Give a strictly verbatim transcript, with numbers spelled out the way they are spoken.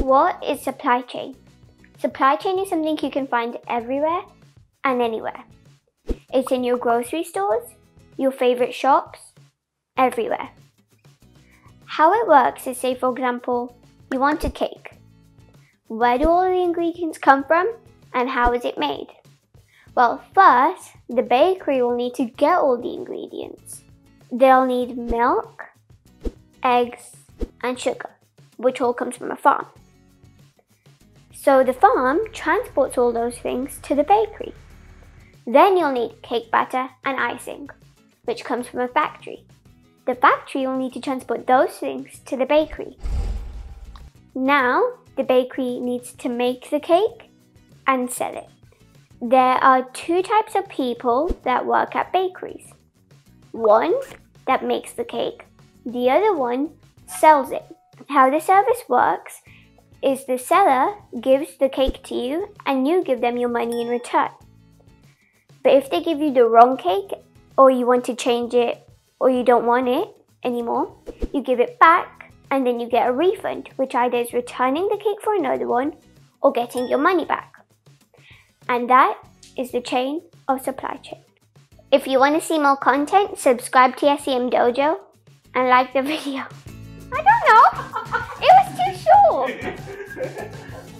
What is supply chain? Supply chain is something you can find everywhere and anywhere. It's in your grocery stores, your favourite shops, everywhere. How it works is, say for example, you want a cake. Where do all the ingredients come from and how is it made? Well, first, the bakery will need to get all the ingredients. They'll need milk, eggs and sugar, which all comes from a farm. So the farm transports all those things to the bakery. Then you'll need cake batter and icing, which comes from a factory. The factory will need to transport those things to the bakery. Now, the bakery needs to make the cake and sell it. There are two types of people that work at bakeries. One that makes the cake, the other one sells it. How the service works is the seller gives the cake to you and you give them your money in return. But if they give you the wrong cake, or you want to change it, or you don't want it anymore, you give it back and then you get a refund, which either is returning the cake for another one or getting your money back. And that is the chain of supply chain. If you want to see more content, subscribe to S C M Dojo and like the video. I don't know! It was too short!